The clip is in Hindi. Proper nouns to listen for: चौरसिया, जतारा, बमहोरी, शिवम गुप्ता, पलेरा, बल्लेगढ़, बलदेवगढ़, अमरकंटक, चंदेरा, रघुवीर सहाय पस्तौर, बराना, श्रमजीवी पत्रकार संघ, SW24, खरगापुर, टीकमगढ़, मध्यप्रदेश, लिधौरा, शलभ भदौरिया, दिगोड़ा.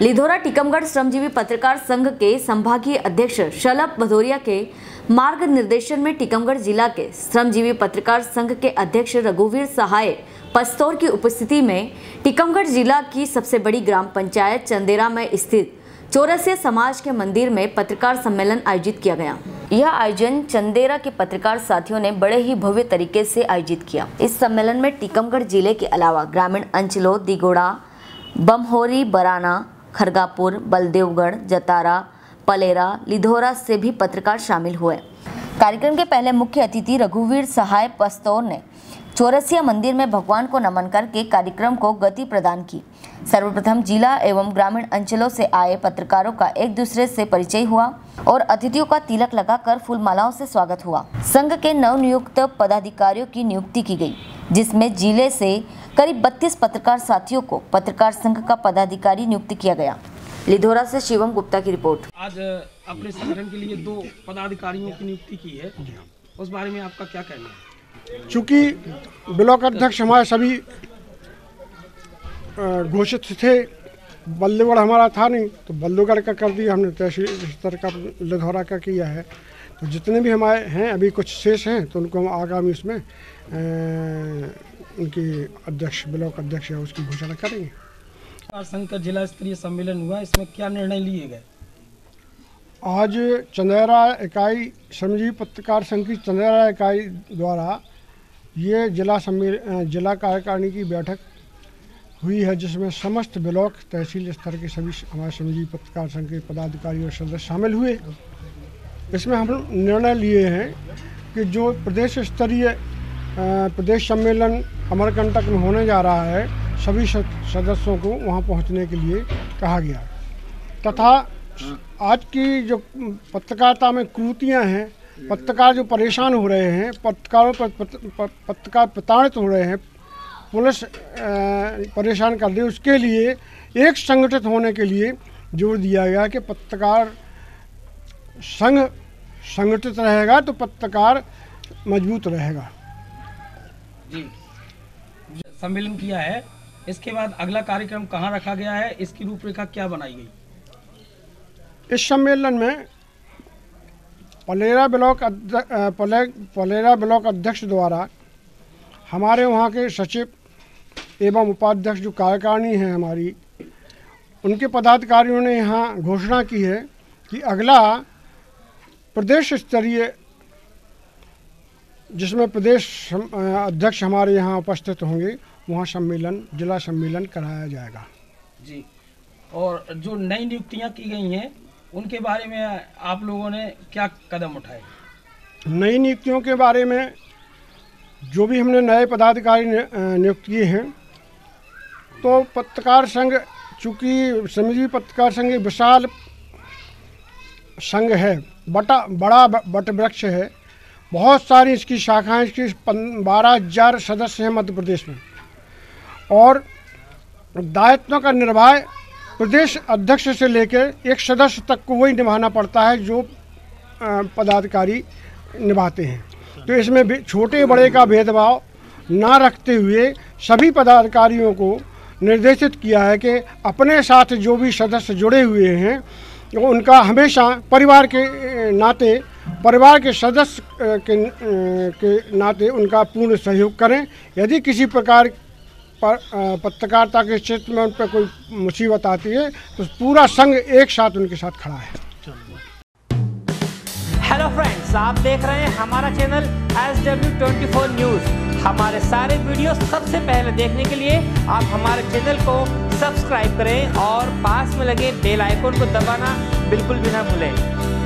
लिधौरा टीकमगढ़ श्रमजीवी पत्रकार संघ के संभागीय अध्यक्ष शलभ भदौरिया के मार्ग निर्देशन में टीकमगढ़ जिला के श्रमजीवी पत्रकार संघ के अध्यक्ष रघुवीर सहाय पस्तौर की उपस्थिति में टीकमगढ़ जिला की सबसे बड़ी ग्राम पंचायत चंदेरा में स्थित चौरसिया समाज के मंदिर में पत्रकार सम्मेलन आयोजित किया गया। यह आयोजन चंदेरा के पत्रकार साथियों ने बड़े ही भव्य तरीके से आयोजित किया। इस सम्मेलन में टीकमगढ़ जिले के अलावा ग्रामीण अंचलों दिगोड़ा, बमहोरी, बराना, खरगापुर, बलदेवगढ़, जतारा, पलेरा, लिधौरा से भी पत्रकार शामिल हुए। कार्यक्रम के पहले मुख्य अतिथि रघुवीर सहाय पस्तौर ने चौरसिया मंदिर में भगवान को नमन करके कार्यक्रम को गति प्रदान की। सर्वप्रथम जिला एवं ग्रामीण अंचलों से आए पत्रकारों का एक दूसरे से परिचय हुआ और अतिथियों का तिलक लगाकर फूलमालाओं से स्वागत हुआ। संघ के नवनियुक्त पदाधिकारियों की नियुक्ति की गई, जिसमें जिले से करीब 32 पत्रकार साथियों को पत्रकार संघ का पदाधिकारी नियुक्त किया गया। लिधौरा से शिवम गुप्ता की रिपोर्ट। आज अपने संगठन के लिए 2 पदाधिकारियों की नियुक्ति की है, उस बारे में आपका क्या कहना है? चूँकि ब्लॉक अध्यक्ष हमारे सभी घोषित थे, बल्लेगढ़ हमारा था नहीं तो बल्लेगढ़ का कर दिया हमने, तहसील स्तर का लिधौरा का किया है। तो जितने भी हमारे हैं अभी कुछ शेष हैं तो उनको हम आगामी उसमें उनकी अध्यक्ष ब्लॉक अध्यक्ष है उसकी घोषणा करेंगे। संघ का जिला स्तरीय सम्मेलन हुआ, इसमें क्या निर्णय लिए गए? आज चंदेरा इकाई श्रमजीवी पत्रकार संघ की चंदेरा इकाई द्वारा ये जिला कार्यकारिणी की बैठक हुई है, जिसमें समस्त ब्लॉक तहसील स्तर के सभी हमारे श्रमजीवी पत्रकार संघ के पदाधिकारी और सदस्य शामिल हुए। इसमें हम निर्णय लिए हैं कि जो प्रदेश स्तरीय प्रदेश सम्मेलन अमरकंटक में होने जा रहा है, सभी सदस्यों को वहाँ पहुँचने के लिए कहा गया तथा आज की जो पत्रकारिता में कुरीतियाँ हैं, पत्रकार जो परेशान हो रहे हैं, पत्रकारों पर पत्रकार प्रताड़ित हो रहे हैं, पुलिस परेशान कर रही है, उसके लिए एक संगठित होने के लिए जोर दिया गया कि पत्रकार संघ संगठित रहेगा तो पत्रकार मजबूत रहेगा। जी, सम्मेलन किया है, इसके बाद अगला कार्यक्रम कहाँ रखा गया है, इसकी रूपरेखा क्या बनाई गई? इस सम्मेलन में पलेरा ब्लॉक अध्यक्ष द्वारा हमारे वहाँ के सचिव एवं उपाध्यक्ष जो कार्यकारिणी है हमारी, उनके पदाधिकारियों ने यहाँ घोषणा की है कि अगला प्रदेश स्तरीय जिसमें प्रदेश अध्यक्ष हमारे यहाँ उपस्थित होंगे वहाँ सम्मेलन जिला सम्मेलन कराया जाएगा। जी, और जो नई नियुक्तियाँ की गई हैं उनके बारे में आप लोगों ने क्या कदम उठाए? नई नियुक्तियों के बारे में जो भी हमने नए पदाधिकारी नियुक्त किए हैं तो पत्रकार संघ चूँकि श्रमजीवी पत्रकार संघ विशाल संघ है, बड़ा वटवृक्ष है, बहुत सारी इसकी शाखाएं, इसकी 12,000 सदस्य हैं मध्य प्रदेश में और दायित्व का निर्वाह प्रदेश अध्यक्ष से लेकर एक सदस्य तक को वही निभाना पड़ता है जो पदाधिकारी निभाते हैं। तो इसमें छोटे बड़े का भेदभाव ना रखते हुए सभी पदाधिकारियों को निर्देशित किया है कि अपने साथ जो भी सदस्य जुड़े हुए हैं उनका हमेशा परिवार के नाते, परिवार के सदस्य के नाते उनका पूर्ण सहयोग करें। यदि किसी प्रकार पत्रकारिता के क्षेत्र में उन पर कोई मुसीबत आती है तो पूरा संघ एक साथ उनके साथ खड़ा है। हेलो फ्रेंड्स, आप देख रहे हैं हमारा चैनल SW24 न्यूज। हमारे सारे वीडियो सबसे पहले देखने के लिए आप हमारे चैनल को सब्सक्राइब करें और पास में लगे बेल आइकन को दबाना बिल्कुल भी ना भूलें।